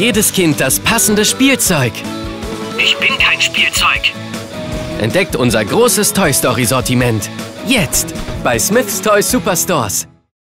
jedes Kind das passende Spielzeug. Ich bin kein Spielzeug. Entdeckt unser großes Toy Story Sortiment. Jetzt bei Smyths Toys Superstores.